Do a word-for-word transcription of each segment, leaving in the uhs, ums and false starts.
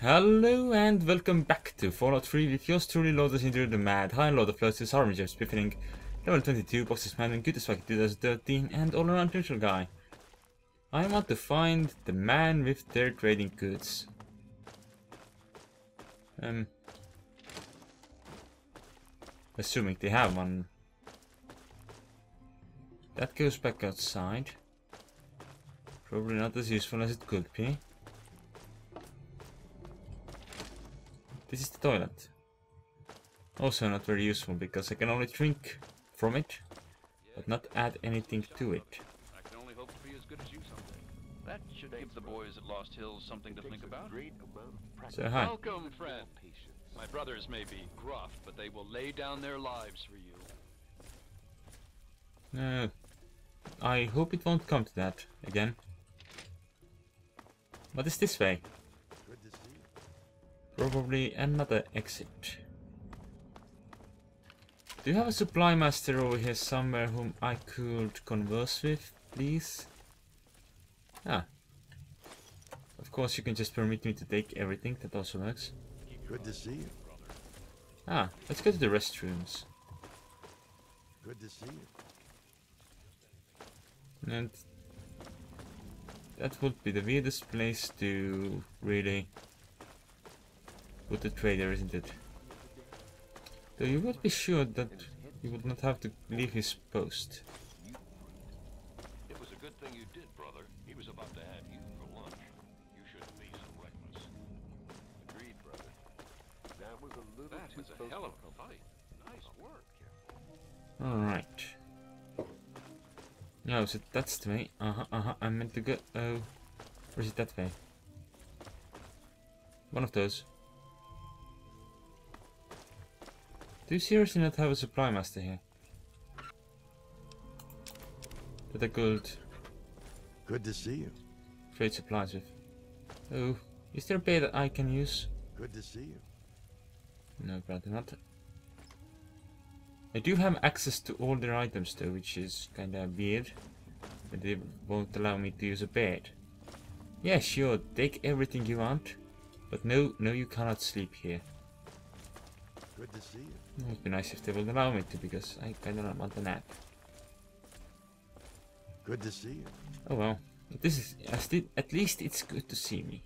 Hello and welcome back to Fallout three with yours truly, Lotus into the Mad. Hi, Lord of Lotus, Harmony James Biffing, level twenty-two, Boxes Man, and Good as Fuck twenty thirteen, and all around neutral guy. I want to find the man with their trading goods. Um. Assuming they have one. That goes back outside. Probably not as useful as it could be. This is the toilet. Also not very useful because I can only drink from it, but not add anything to it. I can only hope to be as good as you someday. That should give the boys at Lost Hills something to think about. So hi. Welcome, friend. My brothers may be gruff, but they will lay down their lives for you. Uh, I hope it won't come to that again. What is this way? Probably another exit. Do you have a supply master over here somewhere whom I could converse with, please? Ah. Of course you can just permit me to take everything, that also works. Good to see you, brother. Ah, let's go to the restrooms. Good to see you. And that would be the weirdest place to really with the trader, isn't it? Though you would be sure that he would not have to leave his post. It was a good thing you did, brother. He was about to have you for lunch. You shouldn't be so reckless. Agreed, brother. That was a little that was a hell of a fight. Nice work. All right. No, so that's the way. Uh huh. Uh huh. I meant to go. Oh, or is it that way? One of those. Do you seriously not have a supply master here? That I could... Good to see you. Trade supplies with. Oh, is there a bay that I can use? Good to see you. No, rather not. I do have access to all their items though, which is kinda weird. But they won't allow me to use a bed. Yeah, sure, take everything you want. But no, no, you cannot sleep here. Good to see you. It would be nice if they would allow me to, because I kind of want a nap. Good to see you. Oh well, this is at least it's good to see me.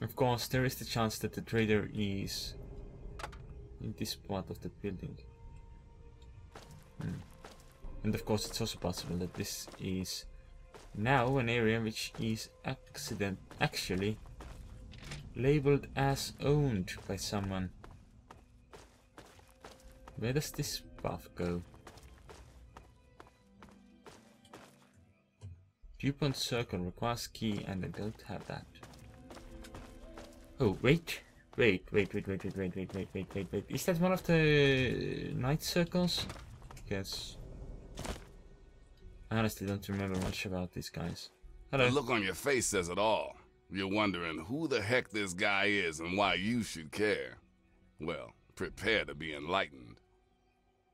Of course, there is the chance that the trader is in this part of the building, hmm. and of course, it's also possible that this is now an area which is accident actually. labeled as owned by someone. Where does this path go? DuPont circle requires key and I don't have that. Oh wait, wait, wait, wait, wait, wait, wait, wait, wait, wait, wait, wait. Is that one of the night circles? Yes. I honestly don't remember much about these guys. Hello. The look on your face says it all. You're wondering who the heck this guy is and why you should care. Well, prepare to be enlightened.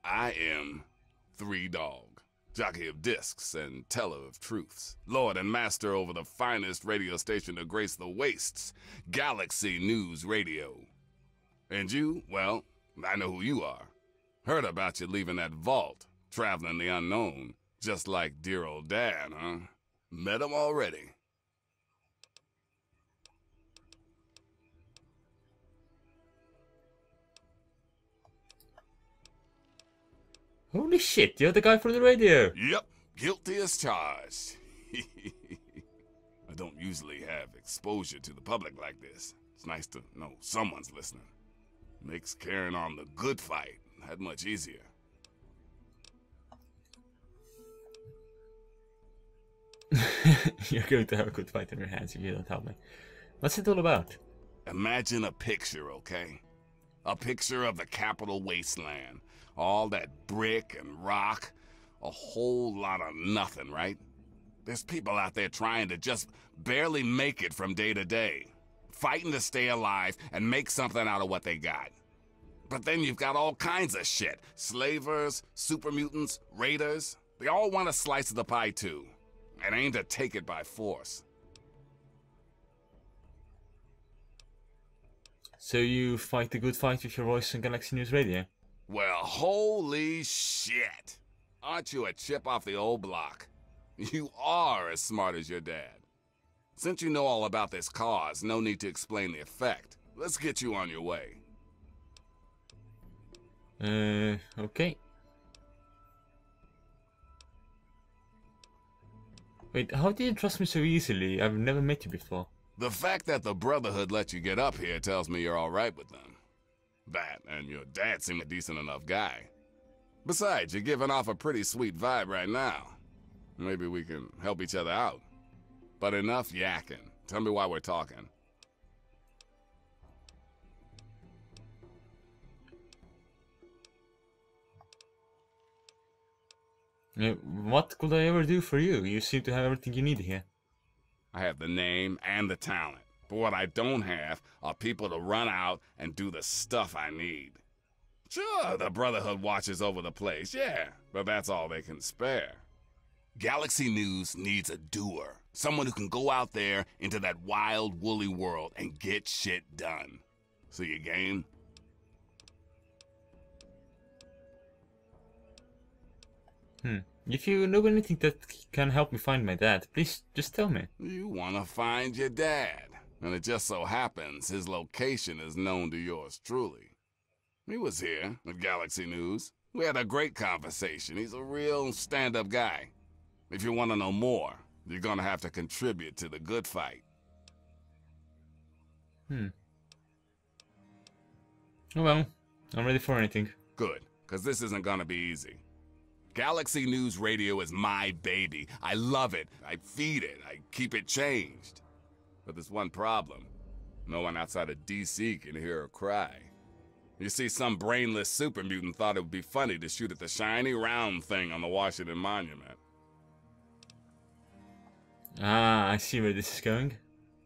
I am Three Dog, jockey of discs and teller of truths, lord and master over the finest radio station to grace the wastes, Galaxy News Radio. And you, well, I know who you are. Heard about you leaving that vault, traveling the unknown, just like dear old dad, huh? Met him already. Holy shit, you're the guy from the radio! Yep, guilty as charged. I don't usually have exposure to the public like this. It's nice to know someone's listening. Makes carrying on the good fight that much easier. You're going to have a good fight in your hands if you don't help me. What's it all about? Imagine a picture, okay? A picture of the Capital Wasteland. All that brick and rock, a whole lot of nothing, right? There's people out there trying to just barely make it from day to day, fighting to stay alive and make something out of what they got. But then you've got all kinds of shit. Slavers, super mutants, raiders. They all want a slice of the pie too, and aim to take it by force. So you fight the good fight with your voice on Galaxy News Radio? Well, holy shit! Aren't you a chip off the old block? You are as smart as your dad. Since you know all about this cause, no need to explain the effect. Let's get you on your way. Uh, okay. Wait, how do you trust me so easily? I've never met you before. The fact that the Brotherhood let you get up here tells me you're alright with them. That, and your dad seemed a decent enough guy. Besides, you're giving off a pretty sweet vibe right now. Maybe we can help each other out. But enough yakking. Tell me why we're talking. Uh, what could I ever do for you? You seem to have everything you need here. I have the name and the talent. But what I don't have are people to run out and do the stuff I need. Sure, the Brotherhood watches over the place, yeah, but that's all they can spare. Galaxy News needs a doer. Someone who can go out there into that wild, woolly world and get shit done. So you game? Hmm. If you know anything that can help me find my dad, please just tell me. You wanna find your dad. And it just so happens his location is known to yours truly. He was here at Galaxy News. We had a great conversation. He's a real stand-up guy. If you want to know more, you're gonna have to contribute to the good fight. Hmm. Oh well, I'm ready for anything. Good, because this isn't gonna be easy. Galaxy News Radio is my baby. I love it. I feed it. I keep it changed. But there's one problem. No one outside of D C can hear her cry. You see, some brainless super mutant thought it would be funny to shoot at the shiny round thing on the Washington Monument. Ah, I see where this is going.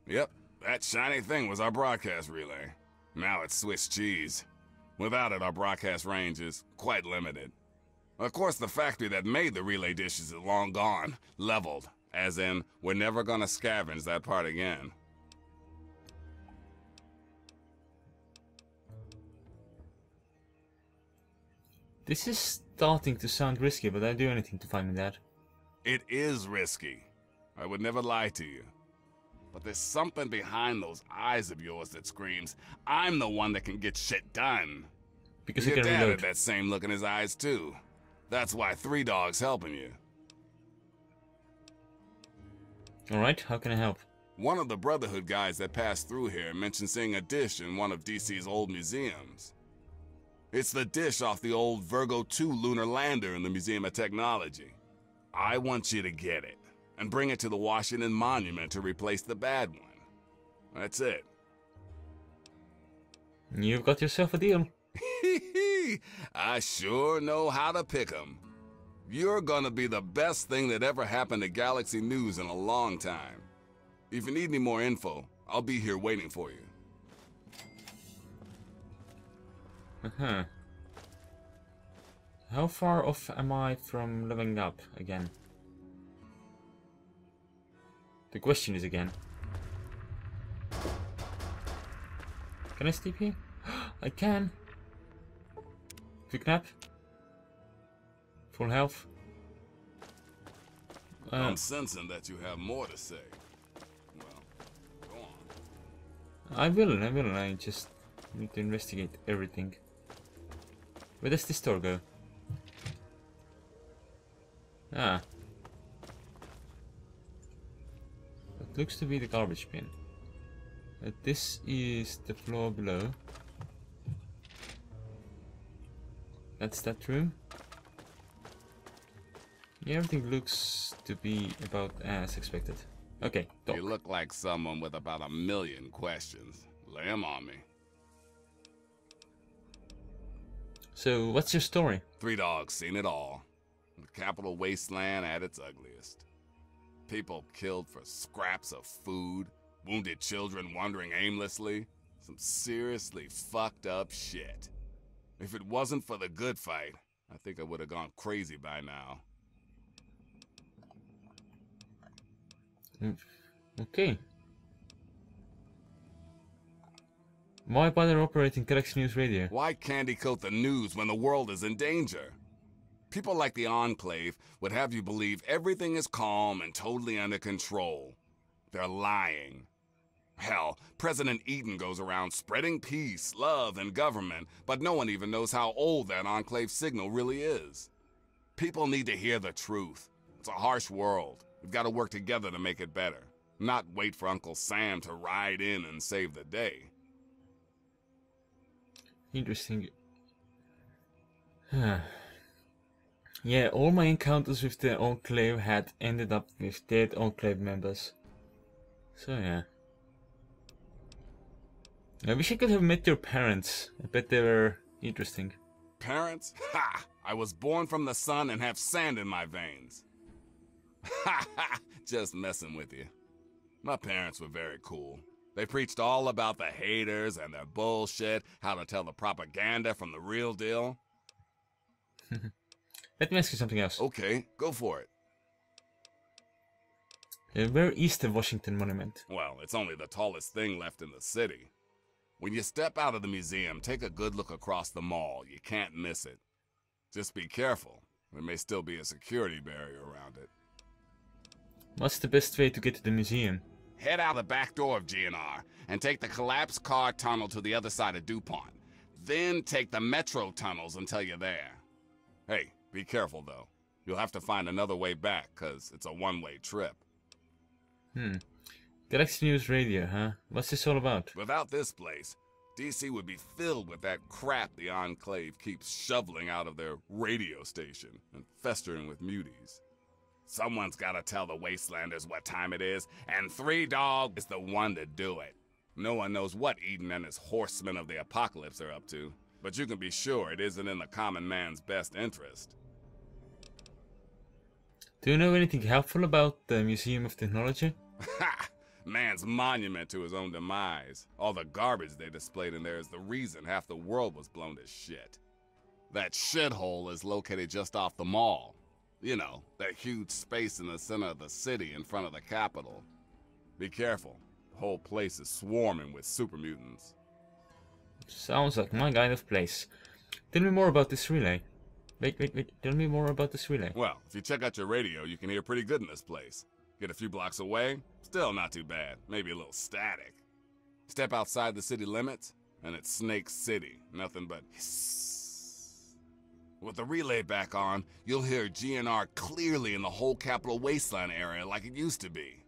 Yep, that shiny thing was our broadcast relay. Now it's Swiss cheese. Without it, our broadcast range is quite limited. Of course, the factory that made the relay dishes is long gone, leveled. As in, we're never gonna scavenge that part again. This is starting to sound risky, but I'd do anything to find me dad. It is risky. I would never lie to you. But there's something behind those eyes of yours that screams, I'm the one that can get shit done. Because your dad had that same look in his eyes too. That's why Three Dog's helping you. Alright, how can I help? One of the Brotherhood guys that passed through here mentioned seeing a dish in one of D C's old museums. It's the dish off the old Virgo two lunar lander in the Museum of Technology. I want you to get it and bring it to the Washington Monument to replace the bad one. That's it. You've got yourself a deal. I sure know how to pick 'em. You're gonna be the best thing that ever happened to Galaxy News in a long time. If you need any more info, I'll be here waiting for you. Uh-huh. How far off am I from leveling up again? The question is again. Can I sleep here? I can. Quick nap. Full health. Uh, I'm sensing that you have more to say. Well, go on. I will, I will. I just need to investigate everything. Where does this door go? Ah. That looks to be the garbage bin. Uh, this is the floor below. That's that room. Yeah, everything looks to be about as expected. Okay, talk. You look like someone with about a million questions. Lay them on me. So, what's your story? Three Dogs seen it all. The Capital Wasteland at its ugliest. People killed for scraps of food, wounded children wandering aimlessly. Some seriously fucked up shit. If it wasn't for the good fight, I think I would have gone crazy by now. Okay. Why bother operating Galaxy News Radio? Why candy coat the news when the world is in danger? People like the Enclave would have you believe everything is calm and totally under control. They're lying. Hell, President Eden goes around spreading peace, love, and government, but no one even knows how old that Enclave signal really is. People need to hear the truth. It's a harsh world. We've got to work together to make it better, not wait for Uncle Sam to ride in and save the day. Interesting. Huh. Yeah, all my encounters with the Enclave had ended up with dead Enclave members. So yeah. I wish I could have met your parents. I bet they were interesting. Parents? Ha! I was born from the sun and have sand in my veins. Ha ha! Just messing with you. My parents were very cool. They preached all about the haters and their bullshit, how to tell the propaganda from the real deal. Let me ask you something else. Okay, go for it. Uh, where is the Washington Monument? Well, it's only the tallest thing left in the city. When you step out of the museum, take a good look across the mall. You can't miss it. Just be careful. There may still be a security barrier around it. What's the best way to get to the museum? Head out the back door of G N R and take the collapsed car tunnel to the other side of DuPont. Then take the metro tunnels until you're there. Hey, be careful though. You'll have to find another way back, because it's a one-way trip. Hmm. Galaxy News Radio, huh? What's this all about? Without this place, D C would be filled with that crap the Enclave keeps shoveling out of their radio station and festering with muties. Someone's gotta tell the Wastelanders what time it is, and Three Dog is the one to do it. No one knows what Eden and his horsemen of the apocalypse are up to, but you can be sure it isn't in the common man's best interest. Do you know anything helpful about the Museum of Technology? Ha! Man's monument to his own demise. All the garbage they displayed in there is the reason half the world was blown to shit. That shithole is located just off the mall. You know, that huge space in the center of the city in front of the Capitol. Be careful. The whole place is swarming with super mutants. Sounds like my kind of place. Tell me more about this relay. Wait, wait, wait. Tell me more about this relay. Well, if you check out your radio, you can hear pretty good in this place. Get a few blocks away, still not too bad. Maybe a little static. Step outside the city limits, and it's Snake City. Nothing but hiss. With the relay back on, you'll hear G N R clearly in the whole Capital Wasteland area like it used to be.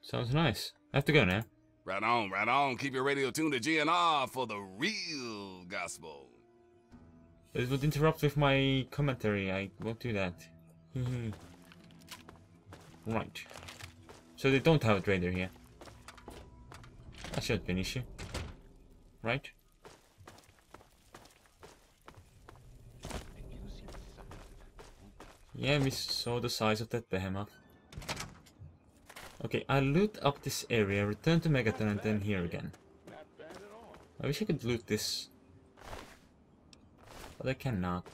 Sounds nice. I have to go now. Right on, right on. Keep your radio tuned to G N R for the real gospel. It would interrupt with my commentary. I won't do that. Right. So they don't have a trader here. That shouldn't be an issue. Right? Yeah, we saw the size of that behemoth. Okay, I'll loot up this area, return to Megaton, and then here again. I wish I could loot this. But I cannot.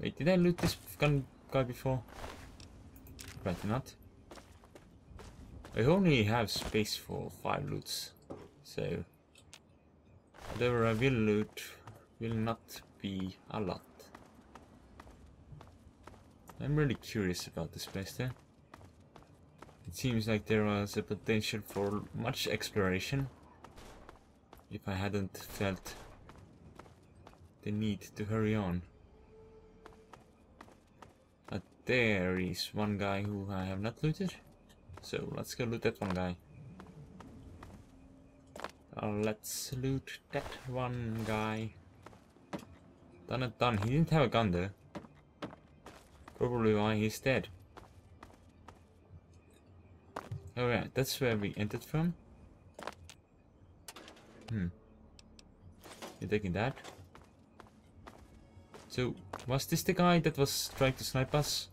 Wait, did I loot this gun guy before? Apparently not. I only have space for five loots. So, whatever I will loot will not be a lot. I'm really curious about this place there. It seems like there was a potential for much exploration if I hadn't felt the need to hurry on. But there is one guy who I have not looted, so let's go loot that one guy. Uh, let's loot that one guy. Done it done. He didn't have a gun though. Probably why he's dead. Alright, that's where we entered from. Hmm. You're taking that. So, was this the guy that was trying to snipe us?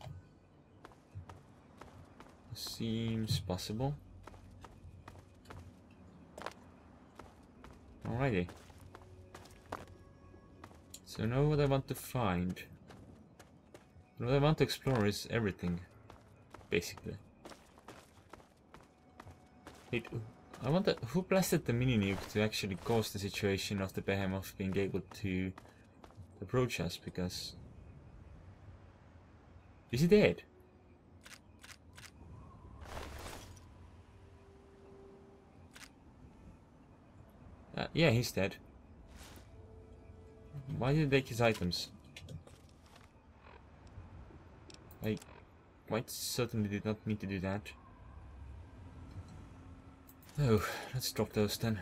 Seems possible. Alrighty. So now what I want to find. What I want to explore is everything, basically. Wait, I wonder who blasted the mini nuke to actually cause the situation of the behemoth being able to approach us, because is he dead? Uh, yeah, he's dead. Why did they take his items? I quite certainly did not mean to do that. Oh, let's drop those then.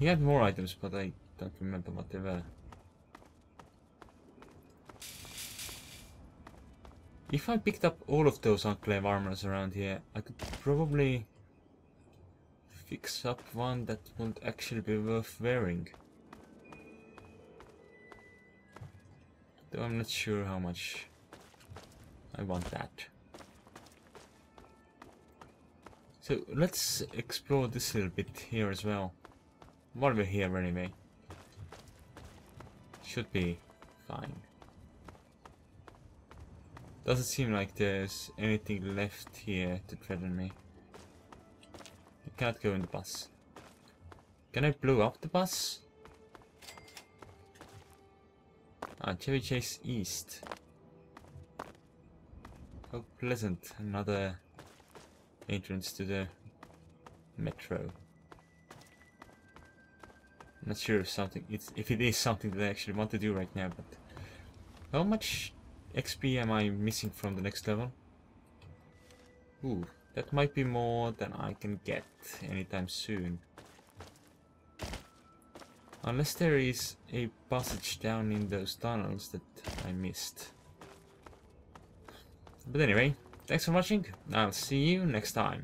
He had more items, but I don't remember what they were. If I picked up all of those Enclave armors around here, I could probably fix up one that won't actually be worth wearing. Though I'm not sure how much I want that. So let's explore this little bit here as well. While we're here anyway. Should be fine. Doesn't seem like there's anything left here to threaten me. I can't go in the bus. Can I blow up the bus? Ah, Chevy Chase East. How pleasant, another entrance to the metro. I'm not sure if something it's if it is something that I actually want to do right now, but how much X P am I missing from the next level? Ooh, that might be more than I can get anytime soon. Unless there is a passage down in those tunnels that I missed. But anyway, thanks for watching, I'll see you next time.